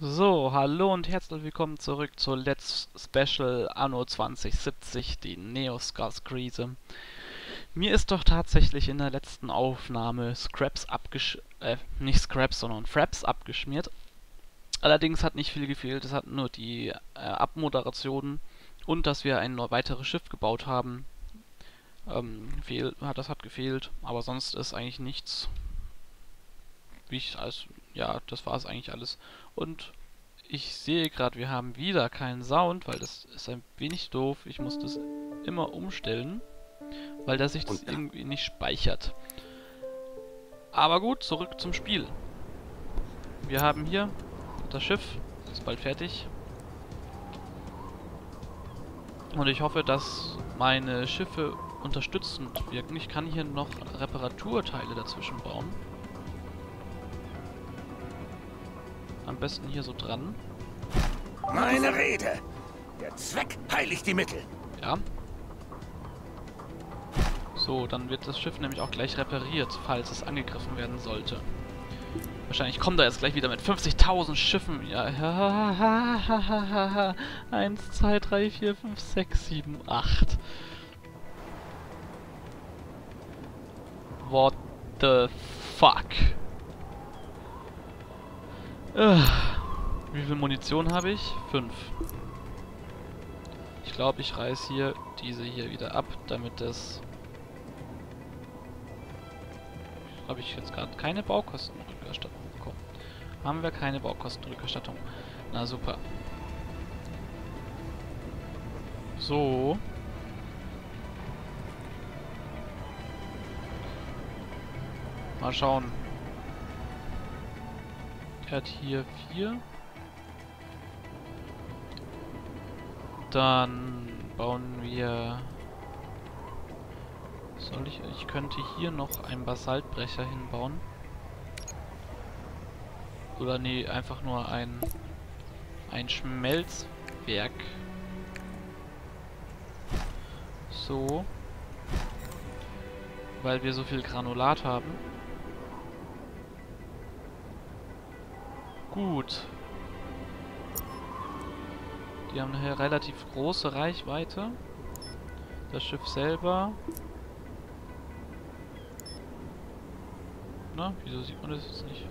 So, hallo und herzlich willkommen zurück zu Let's Special Anno 2070, die Neoskals-Krise. Mir ist doch tatsächlich in der letzten Aufnahme Fraps abgeschmiert. Allerdings hat nicht viel gefehlt, es hat nur die Abmoderationen und dass wir ein weiteres Schiff gebaut haben. Das hat gefehlt, aber sonst ist eigentlich nichts. Ja, das war es eigentlich alles. Und ich sehe gerade, wir haben wieder keinen Sound, weil das ist ein wenig doof. Ich muss das immer umstellen, weil der sich das irgendwie nicht speichert. Aber gut, zurück zum Spiel. Wir haben hier das Schiff, ist bald fertig. Und ich hoffe, dass meine Schiffe unterstützend wirken. Ich kann hier noch Reparaturteile dazwischen bauen. Am besten hier so dran. Meine Rede! Der Zweck heiligt die Mittel! Ja. So, dann wird das Schiff nämlich auch gleich repariert, falls es angegriffen werden sollte. Wahrscheinlich kommt er jetzt gleich wieder mit 50.000 Schiffen. Ja. 1, 2, 3, 4, 5, 6, 7, 8. What the fuck? Wie viel Munition habe ich? 5. Ich glaube, ich reiß hier diese hier wieder ab, damit das... Habe ich jetzt gerade keine Baukostenrückerstattung bekommen? Haben wir keine Baukostenrückerstattung? Na super. So. Mal schauen. Er hat hier 4. Dann bauen wir... Ich könnte hier noch einen Basaltbrecher hinbauen. Oder nee, einfach nur ein Schmelzwerk. So. Weil wir so viel Granulat haben. Gut. Die haben eine relativ große Reichweite. Das Schiff selber. Na, wieso sieht man das jetzt nicht?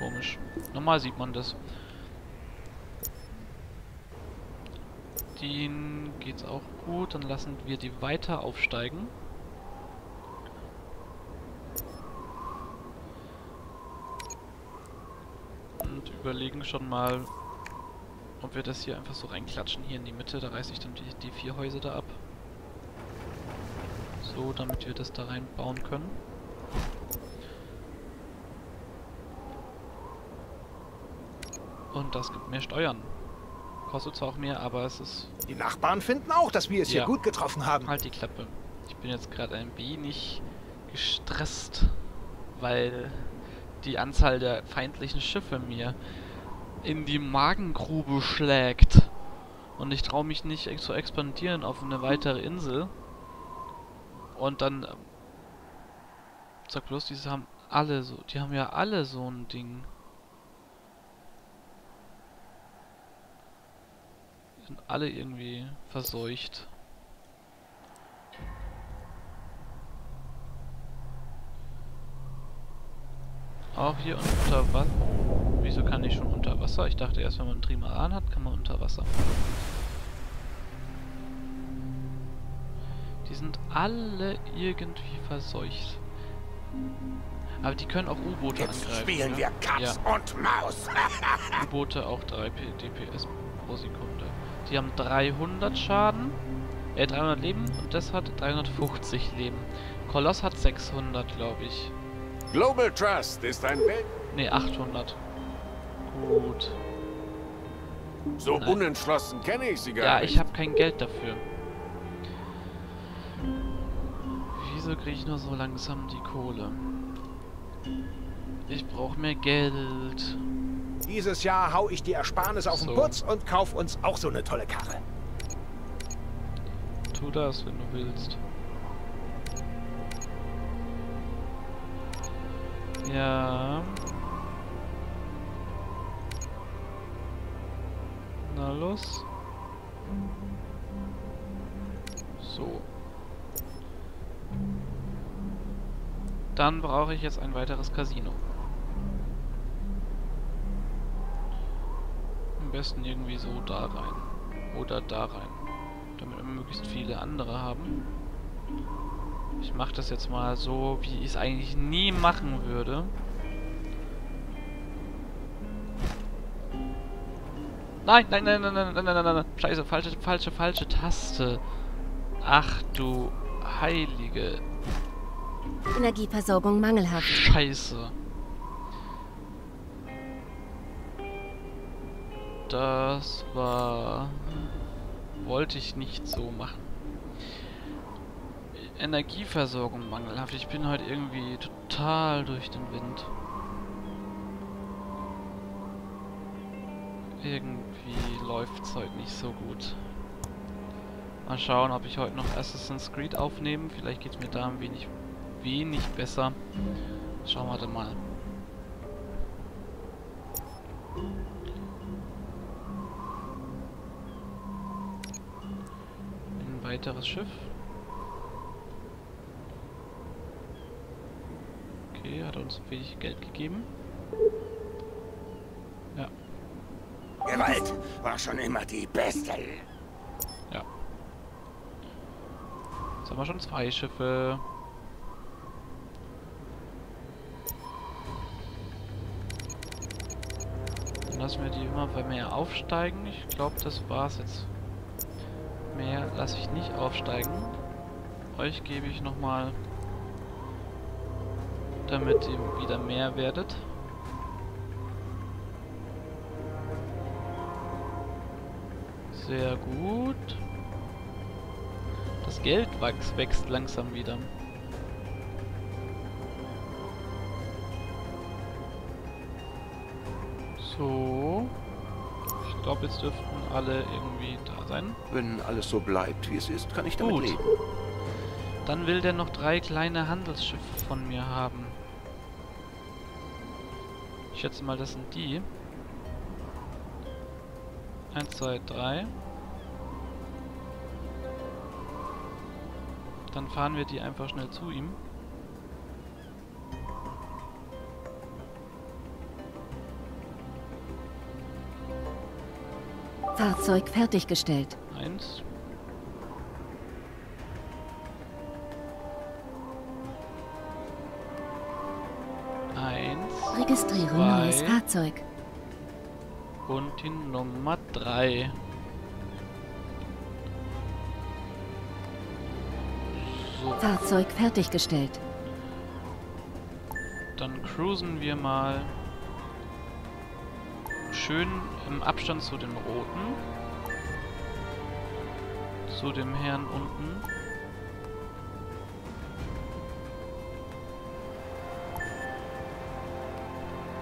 Komisch. Normal sieht man das. Denen geht's auch gut. Dann lassen wir die weiter aufsteigen. Und überlegen schon mal, ob wir das hier einfach so reinklatschen, hier in die Mitte. Da reiße ich dann die 4 Häuser da ab. So, damit wir das da reinbauen können. Und das gibt mehr Steuern. Kostet zwar auch mehr, aber es ist... Die Nachbarn finden auch, dass wir es hier gut getroffen haben. Halt die Klappe. Ich bin jetzt gerade ein wenig gestresst, weil die Anzahl der feindlichen Schiffe mir in die Magengrube schlägt. Und ich traue mich nicht zu expandieren auf eine weitere Insel. Und dann sag bloß, die haben ja alle so ein Ding. Die sind alle irgendwie verseucht. Auch hier unter Wasser. Wieso kann ich schon unter Wasser? Ich dachte erst, wenn man einen Trimaran hat, kann man unter Wasser. Die sind alle irgendwie verseucht. Aber die können auch U-Boote angreifen. Jetzt spielen wir Katz und Maus. U-Boote auch 3 DPS pro Sekunde. Die haben 300 Schaden, 300 Leben und das hat 350 Leben. Koloss hat 600, glaube ich. Global Trust ist ein Welt... Ne, 800. Gut. So unentschlossen kenne ich sie gar nicht. Ja, ich habe kein Geld dafür. Wieso kriege ich nur so langsam die Kohle? Ich brauche mehr Geld. Dieses Jahr hau ich die Ersparnis auf den Putz und kauf uns auch so eine tolle Karre. Tu das, wenn du willst. Ja. los. So. Dann brauche ich jetzt ein weiteres Casino. Am besten irgendwie so da rein. Oder da rein. Damit wir möglichst viele andere haben. Ich mache das jetzt mal so, wie ich es eigentlich nie machen würde. Nein, nein, nein, nein, nein, nein, nein, nein, nein. Scheiße, falsche Taste. Ach du heilige... Energieversorgung mangelhaft. Scheiße. Das war... Wollte ich nicht so machen. Energieversorgung mangelhaft. Ich bin heute irgendwie total durch den Wind. Irgendwie läuft's heute nicht so gut. Mal schauen, ob ich heute noch Assassin's Creed aufnehme. Vielleicht geht's mir da ein wenig besser. Schauen wir dann mal. Ein weiteres Schiff. Okay, hat uns wenig Geld gegeben. Ja. Gewalt war schon immer die beste. Ja. Jetzt haben wir schon zwei Schiffe. Lassen wir die immer mehr aufsteigen. Ich glaube, das war's jetzt. Mehr lasse ich nicht aufsteigen. Euch gebe ich nochmal, damit ihr wieder mehr werdet. Sehr gut. Das Geld wächst langsam wieder. So. Ich glaube, jetzt dürften alle irgendwie da sein. Wenn alles so bleibt, wie es ist, kann ich damit leben. Dann will der noch 3 kleine Handelsschiffe von mir haben. Ich schätze mal, das sind die. 1, 2, 3. Dann fahren wir die einfach schnell zu ihm. Fahrzeug fertiggestellt. 1. Registrierung neues Fahrzeug. Und die Nummer 3. So. Fahrzeug fertiggestellt. Dann cruisen wir mal schön im Abstand zu dem Roten. Zu dem Herrn unten.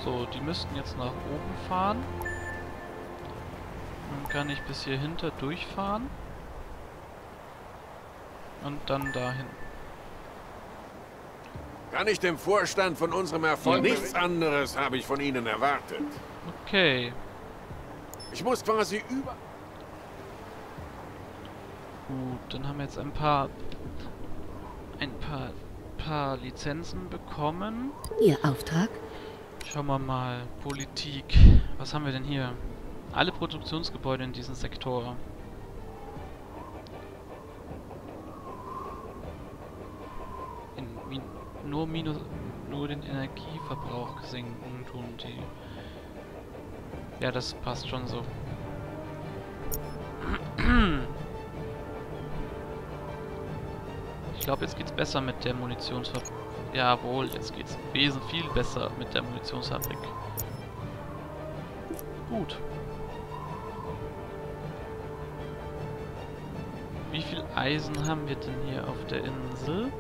So, die müssten jetzt nach oben fahren. Dann kann ich bis hier hinter durchfahren. Und dann dahin. Kann ich dem Vorstand von unserem Erfolg nichts anderes habe ich von Ihnen erwartet. Okay. Ich muss quasi über... Gut, dann haben wir jetzt ein paar Lizenzen bekommen. Ihr Auftrag? Schauen wir mal. Politik. Was haben wir denn hier? Alle Produktionsgebäude in diesem Sektor. Nur den Energieverbrauch senken tun die. Ja, das passt schon so. Ich glaube, jetzt geht's besser mit der Munitionsfabrik. Jawohl, jetzt geht's wesentlich viel besser mit der Munitionsfabrik. Gut. Wie viel Eisen haben wir denn hier auf der Insel?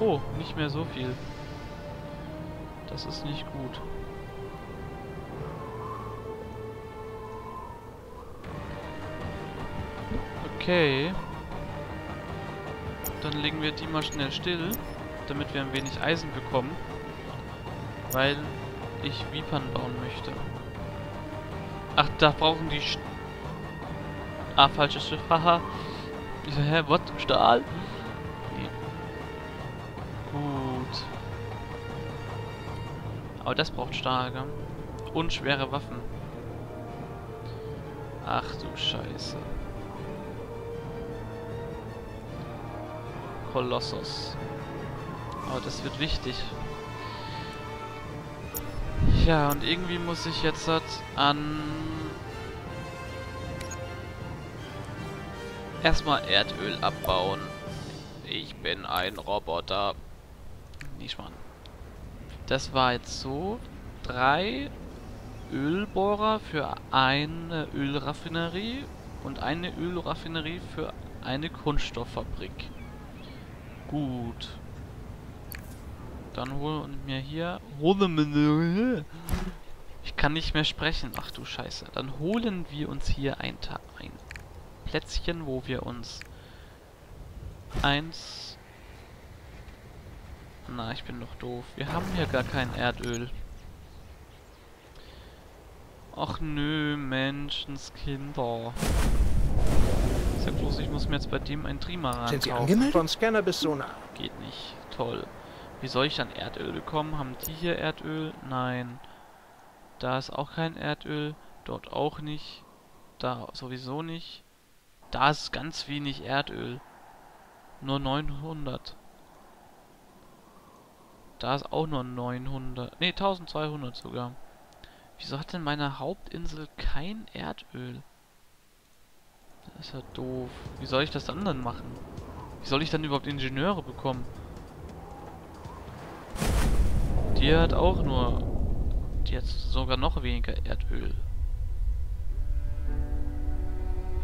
Oh, nicht mehr so viel. Das ist nicht gut. Okay. Dann legen wir die mal schnell still, damit wir ein wenig Eisen bekommen. Weil ich Vipern bauen möchte. Ach, da brauchen die... falsches Schiff, haha. Hä, was? Stahl? Nee. Gut. Aber das braucht Stahl, gell? Und schwere Waffen. Ach du Scheiße. Kolossus. Aber das wird wichtig. Ja, und irgendwie muss ich jetzt halt an... erstmal Erdöl abbauen. Ich bin ein Roboter. Nicht mal. Das war jetzt so. 3 Ölbohrer für eine Ölraffinerie und eine Ölraffinerie für eine Kunststofffabrik. Gut. Dann holen wir hier... Ich kann nicht mehr sprechen. Ach du Scheiße. Dann holen wir uns hier ein Plätzchen, wo wir uns... Na, ich bin doch doof. Wir haben hier gar kein Erdöl. Ach nö, Menschenskinder. Ist ja bloß, ich muss mir jetzt bei dem ein Trimaran kaufen. Sind Sie angemeldet? Von Scanner bis Sonar. Geht nicht. Toll. Wie soll ich an Erdöl bekommen? Haben die hier Erdöl? Nein. Da ist auch kein Erdöl. Dort auch nicht. Da sowieso nicht. Da ist ganz wenig Erdöl. Nur 900. Da ist auch nur 900. Ne, 1200 sogar. Wieso hat denn meine Hauptinsel kein Erdöl? Das ist ja doof. Wie soll ich das dann machen? Wie soll ich dann überhaupt Ingenieure bekommen? Die hat auch nur... die hat sogar noch weniger Erdöl.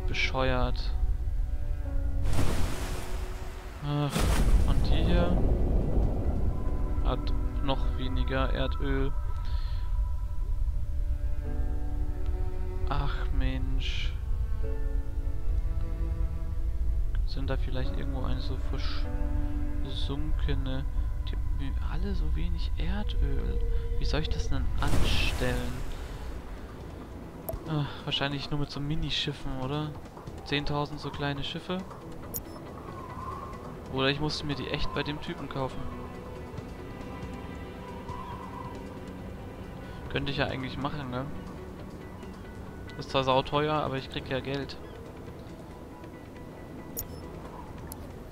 Bescheuert. Ach, und die hier... hat noch weniger Erdöl. Ach Mensch. Sind da vielleicht irgendwo eine so versunkene... die alle so wenig Erdöl. Wie soll ich das denn anstellen? Ach, wahrscheinlich nur mit so Minischiffen, oder? 10.000 so kleine Schiffe. Oder ich musste mir die echt bei dem Typen kaufen. Könnte ich ja eigentlich machen, ne? Ist zwar sauteuer, aber ich krieg ja Geld.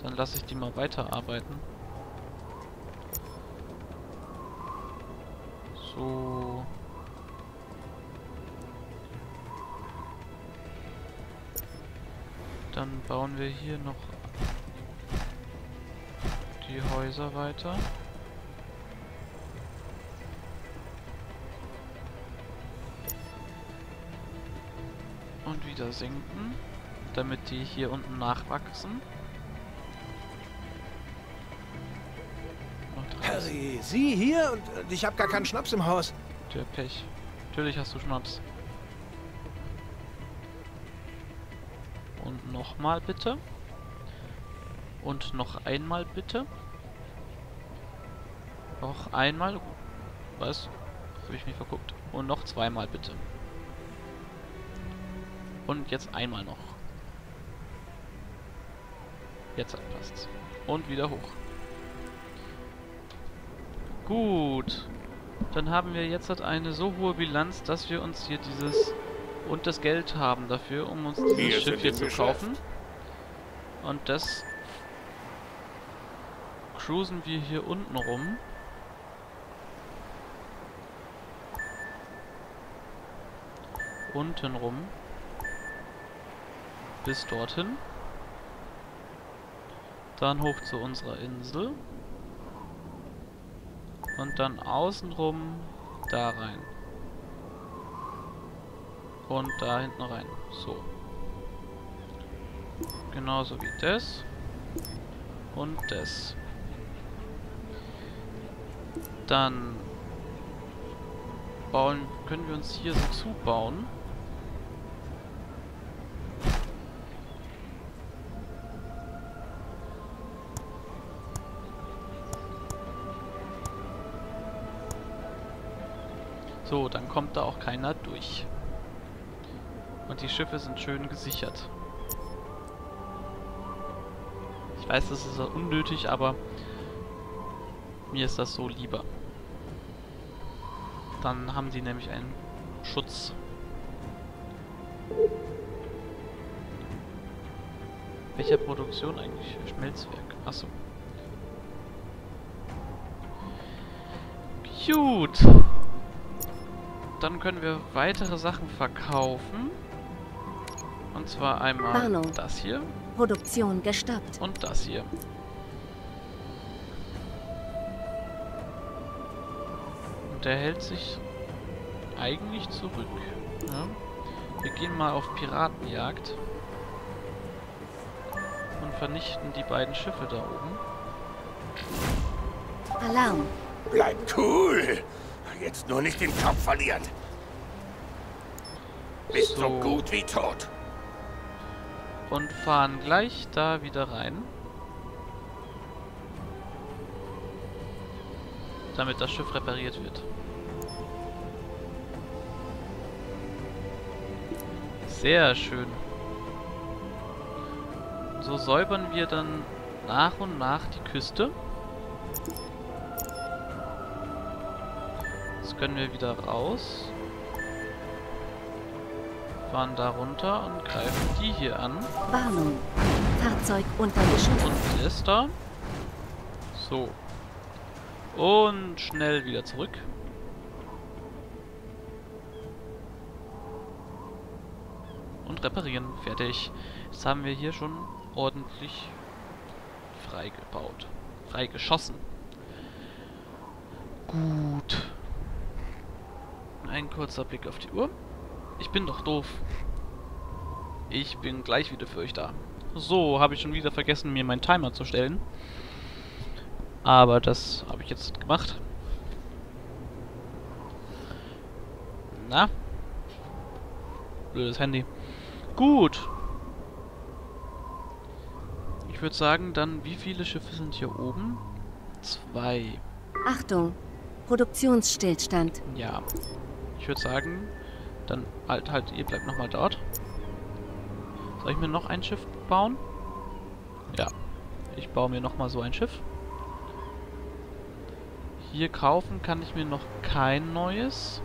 Dann lasse ich die mal weiterarbeiten. So. Dann bauen wir hier noch die Häuser weiter. Und wieder sinken, damit die hier unten nachwachsen. Harry, Sie hier und ich habe gar keinen Schnaps im Haus. Der Pech. Natürlich hast du Schnaps. Und nochmal bitte. Und noch einmal bitte. Noch einmal. Was? Habe ich mich verguckt. Und noch zweimal bitte. Und jetzt einmal noch. Jetzt passt's. Und wieder hoch. Gut. Dann haben wir jetzt halt eine so hohe Bilanz, dass wir uns hier dieses... und das Geld haben dafür, um uns dieses Schiff hier zu kaufen. Und das... cruisen wir hier unten rum. Unten rum. Bis dorthin. Dann hoch zu unserer Insel. Und dann außenrum da rein. Und da hinten rein. So. Genauso wie das. Und das. Dann bauen, können wir uns hier so zubauen. So, dann kommt da auch keiner durch. Und die Schiffe sind schön gesichert. Ich weiß, das ist unnötig, aber mir ist das so lieber. Dann haben die nämlich einen Schutz. Welcher Produktion eigentlich? Schmelzwerk. Achso. Gut. Dann können wir weitere Sachen verkaufen. Und zwar einmal Warnung. Das hier. Produktion gestoppt. Und das hier. Und der hält sich eigentlich zurück. Ja. Wir gehen mal auf Piratenjagd. Und vernichten die beiden Schiffe da oben. Alarm. Bleib cool. Jetzt nur nicht den Kopf verlieren. Bist so gut wie tot. Und fahren gleich da wieder rein. Damit das Schiff repariert wird. Sehr schön. So säubern wir dann nach und nach die Küste. Jetzt können wir wieder raus. Fahren da runter und greifen die hier an. Warnung. Fahrzeug untergeschossen. Und die ist da. So. Und schnell wieder zurück. Und reparieren. Fertig. Jetzt haben wir hier schon ordentlich freigebaut. Freigeschossen. Gut. Ein kurzer Blick auf die Uhr. Ich bin doch doof. Ich bin gleich wieder für euch da. So, habe ich schon wieder vergessen, mir meinen Timer zu stellen. Aber das habe ich jetzt gemacht. Na? Blödes Handy. Gut. Ich würde sagen, dann, wie viele Schiffe sind hier oben? 2. Achtung! Produktionsstillstand. Ja. Ich würde sagen, dann halt, ihr bleibt nochmal dort. Soll ich mir noch ein Schiff bauen? Ja. Ich baue mir nochmal so ein Schiff. Hier kaufen kann ich mir noch kein neues.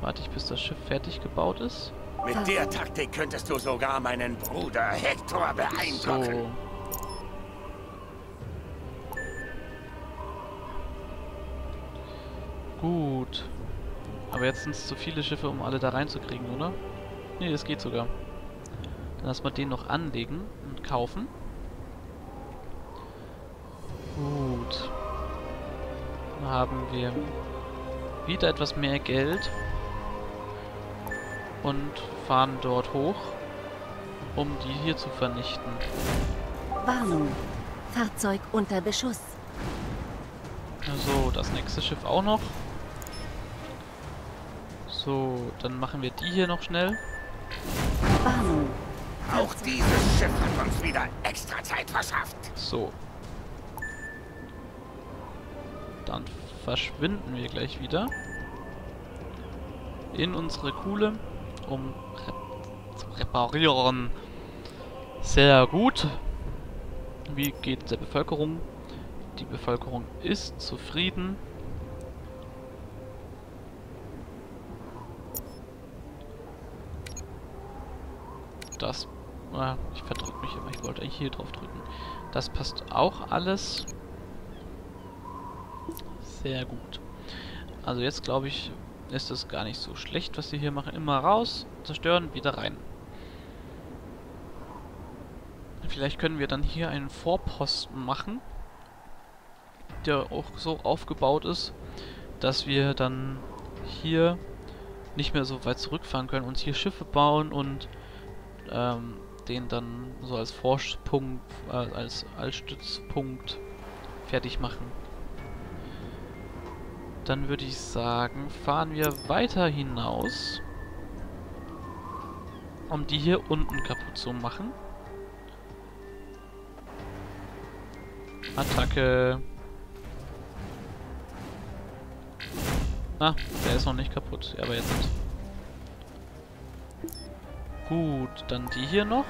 Warte ich, bis das Schiff fertig gebaut ist. Mit der Taktik könntest du sogar meinen Bruder Hector beeindrucken. So. Gut. Aber jetzt sind es zu viele Schiffe, um alle da reinzukriegen, oder? Nee, das geht sogar. Dann lass mal den noch anlegen und kaufen. Gut. Dann haben wir wieder etwas mehr Geld. Und fahren dort hoch, um die hier zu vernichten. Warnung. Fahrzeug unter Beschuss. So, das nächste Schiff auch noch. So, dann machen wir die hier noch schnell. Warnung. Auch dieses Schiff hat uns wieder extra Zeit verschafft. So. Dann verschwinden wir gleich wieder. In unsere Kuhle, um zu reparieren. Sehr gut. Wie geht es der Bevölkerung? Die Bevölkerung ist zufrieden. Das... ich verdrücke mich immer. Ich wollte eigentlich hier drauf drücken. Das passt auch alles. Sehr gut. Also jetzt glaube ich... ist das gar nicht so schlecht, was sie hier machen. Immer raus, zerstören, wieder rein. Vielleicht können wir dann hier einen Vorposten machen, der auch so aufgebaut ist, dass wir dann hier nicht mehr so weit zurückfahren können, uns hier Schiffe bauen und den dann so als Forschpunkt, als Stützpunkt fertig machen. Dann würde ich sagen, fahren wir weiter hinaus, um die hier unten kaputt zu machen. Attacke. Ah, der ist noch nicht kaputt. Ja, aber jetzt nicht. Gut, dann die hier noch.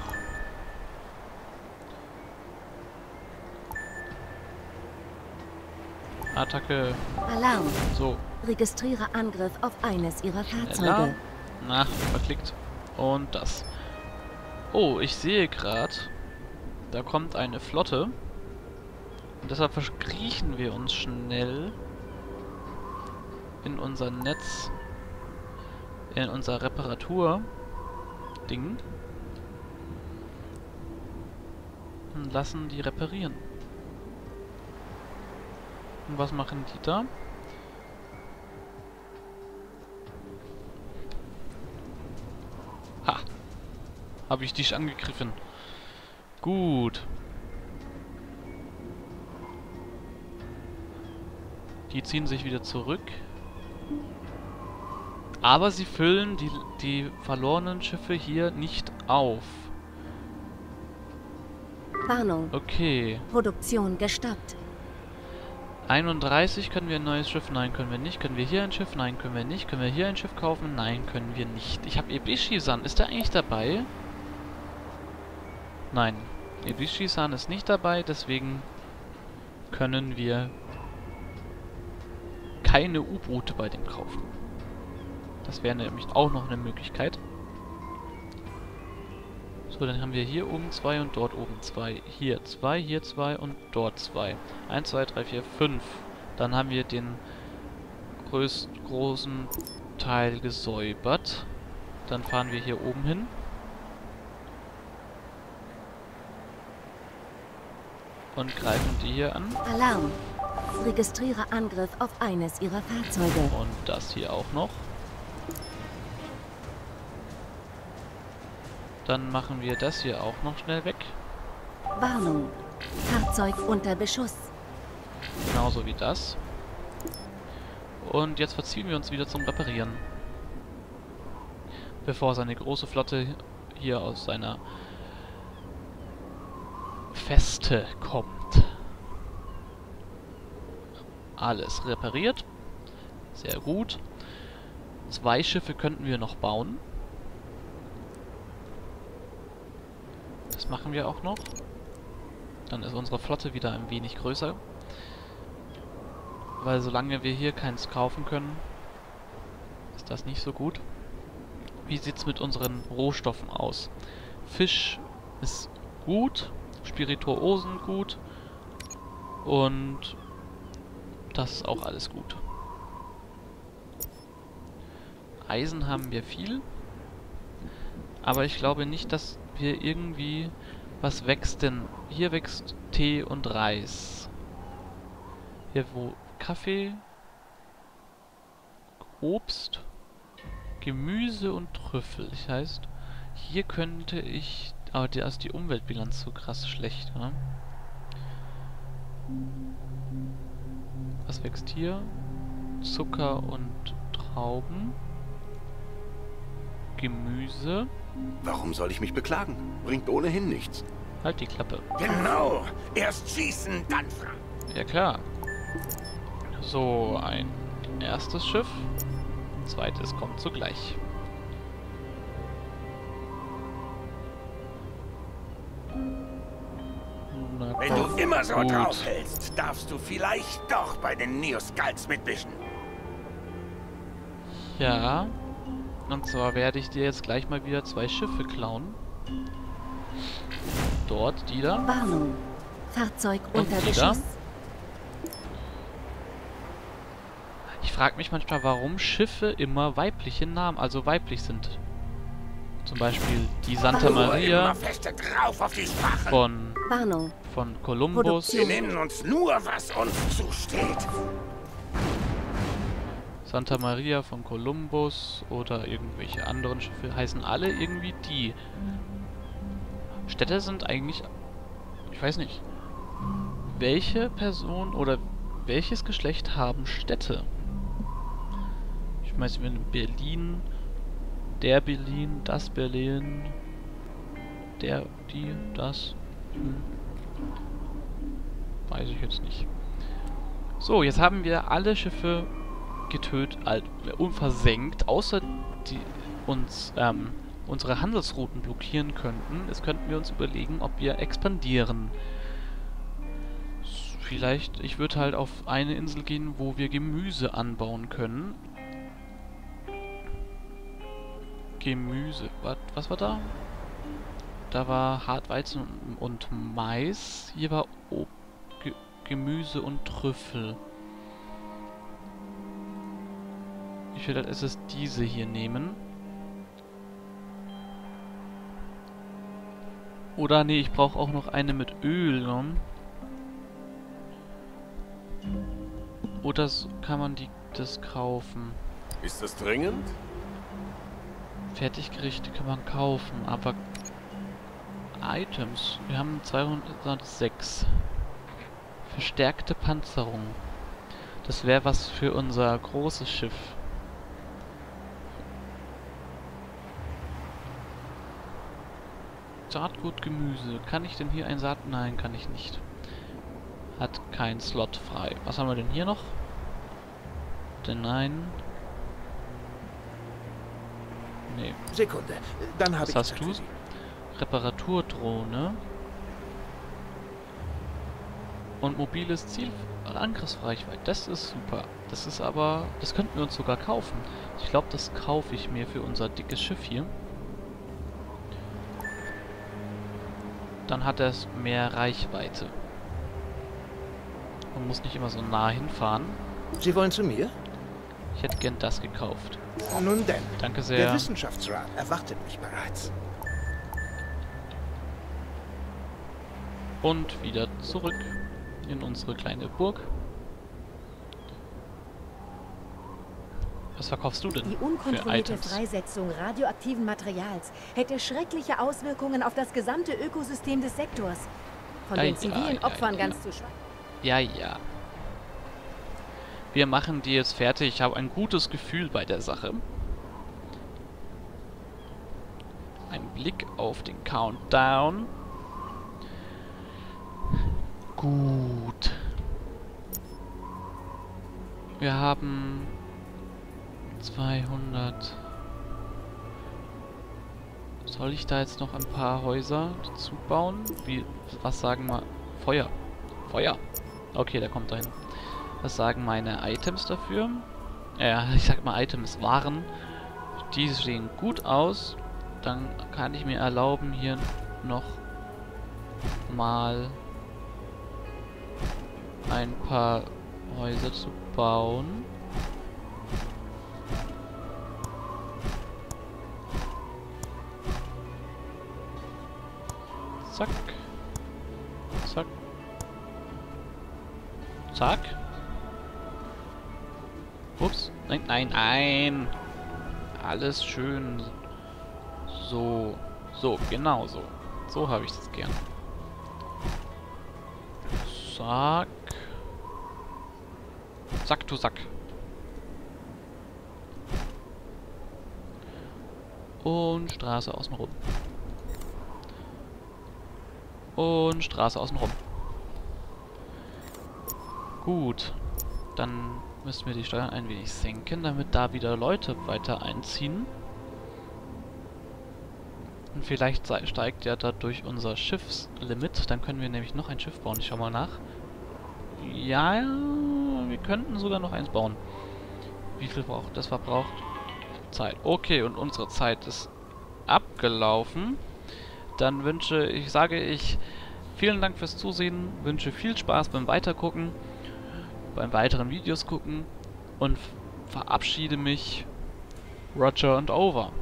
Attacke. Alarm. So. Registriere Angriff auf eines ihrer Fahrzeuge. Na, verklickt. Und das. Oh, ich sehe gerade, da kommt eine Flotte. Und deshalb verkriechen wir uns schnell in unser Netz, in unser Reparatur-Ding und lassen die reparieren. Und was machen die da? Ha! Habe ich dich angegriffen. Gut. Die ziehen sich wieder zurück. Aber sie füllen die verlorenen Schiffe hier nicht auf. Warnung. Okay. Produktion gestoppt. 31, können wir ein neues Schiff? Nein, können wir nicht. Können wir hier ein Schiff? Nein, können wir nicht. Können wir hier ein Schiff kaufen? Nein, können wir nicht. Ich habe Ibishi-san. Ist der eigentlich dabei? Nein. Ibishi-san ist nicht dabei, deswegen können wir keine U-Boote bei dem kaufen. Das wäre nämlich auch noch eine Möglichkeit. So, dann haben wir hier oben 2 und dort oben 2. Hier 2, hier 2 und dort 2. 1, 2, 3, 4, 5. Dann haben wir den großen Teil gesäubert. Dann fahren wir hier oben hin. Und greifen die hier an. Alarm! Registriere Angriff auf eines ihrer Fahrzeuge. Und das hier auch noch. Dann machen wir das hier auch noch schnell weg. Warnung. Fahrzeug unter Beschuss. Genauso wie das. Und jetzt verziehen wir uns wieder zum Reparieren. Bevor seine große Flotte hier aus seiner Feste kommt. Alles repariert. Sehr gut. 2 Schiffe könnten wir noch bauen. Das machen wir auch noch. Dann ist unsere Flotte wieder ein wenig größer. Weil solange wir hier keins kaufen können, ist das nicht so gut. Wie sieht es mit unseren Rohstoffen aus? Fisch ist gut, Spirituosen gut und das ist auch alles gut. Eisen haben wir viel, aber ich glaube nicht, dass hier irgendwie... Was wächst denn? Hier wächst Tee und Reis. Hier wo Kaffee, Obst, Gemüse und Trüffel. Das heißt, hier könnte ich... Aber da ist die Umweltbilanz so krass schlecht, ne? Was wächst hier? Zucker und Trauben. Gemüse. Warum soll ich mich beklagen? Bringt ohnehin nichts. Halt die Klappe. Genau. Erst schießen, dann fragen. Ja klar. So, ein erstes Schiff. Ein zweites kommt zugleich. Na, wenn du immer so drauf hältst, darfst du vielleicht doch bei den Neoskullz mitmischen. Ja. Und zwar werde ich dir jetzt gleich mal wieder 2 Schiffe klauen. Dort, die da. Warnung. Fahrzeug unter Beschuss. Ich frage mich manchmal, warum Schiffe immer weibliche Namen, also weiblich sind. Zum Beispiel die Santa Maria von Kolumbus. Wir nennen uns nur, was uns zusteht. Santa Maria von Kolumbus oder irgendwelche anderen Schiffe heißen alle irgendwie die. Städte sind eigentlich... Ich weiß nicht. Welche Person oder welches Geschlecht haben Städte? Ich weiß nicht, Berlin, der Berlin, das Berlin, der, die, das. Weiß ich jetzt nicht. So, jetzt haben wir alle Schiffe getötet, unversenkt, außer die uns unsere Handelsrouten blockieren könnten. Jetzt könnten wir uns überlegen, ob wir expandieren. Vielleicht, ich würde halt auf eine Insel gehen, wo wir Gemüse anbauen können. Gemüse. Was war da? Da war Hartweizen und Mais. Hier war Gemüse und Trüffel. Ich würde als erstes diese hier nehmen. Oder nee, ich brauche auch noch eine mit Öl. Ne? Oder so kann man das kaufen. Ist das dringend? Fertiggerichte kann man kaufen, aber Items. Wir haben 206. Verstärkte Panzerung. Das wäre was für unser großes Schiff. Saatgut, Gemüse. Kann ich denn hier ein Saat? Nein, kann ich nicht. Hat keinen Slot frei. Was haben wir denn hier noch? Denn nein. Nee. Sekunde. Dann habe ich. Was hast du? Reparaturdrohne. Und mobiles Ziel. Angriffsreichweite. Das ist super. Das ist aber. Das könnten wir uns sogar kaufen. Ich glaube, das kaufe ich mir für unser dickes Schiff hier. Dann hat er mehr Reichweite. Man muss nicht immer so nah hinfahren. Sie wollen zu mir? Ich hätte gern das gekauft. Nun denn. Danke sehr. Der Wissenschaftsrat erwartet mich bereits. Und wieder zurück in unsere kleine Burg. Was verkaufst du denn? Die unkontrollierte Freisetzung radioaktiven Materials hätte schreckliche Auswirkungen auf das gesamte Ökosystem des Sektors. Von den zivilen Opfern ganz zu schweigen. Ja, ja. Wir machen die jetzt fertig. Ich habe ein gutes Gefühl bei der Sache. Ein Blick auf den Countdown. Gut. Wir haben 200. Soll ich da jetzt noch ein paar Häuser dazu bauen? Wie, was sagen wir? Feuer. Feuer. Okay, der kommt dahin. Was sagen meine Items dafür? Ja, ich sag mal Items, Waren. Die sehen gut aus. Dann kann ich mir erlauben, hier noch mal ein paar Häuser zu bauen. Zack. Zack. Zack. Ups. Nein, nein, nein. Alles schön. So. So, genau so. So habe ich das gern. Zack. Zack, du Sack. Und Straße außenrum. Und Straße außenrum. Gut. Dann müssen wir die Steuern ein wenig senken, damit da wieder Leute weiter einziehen. Und vielleicht steigt ja dadurch unser Schiffslimit. Dann können wir nämlich noch ein Schiff bauen. Ich schau mal nach. Ja, wir könnten sogar noch eins bauen. Wie viel braucht das? Verbraucht Zeit. Okay, und unsere Zeit ist abgelaufen. Dann sage ich vielen Dank fürs Zusehen, wünsche viel Spaß beim Weitergucken, beim weiteren Videos gucken und verabschiede mich. Roger and over.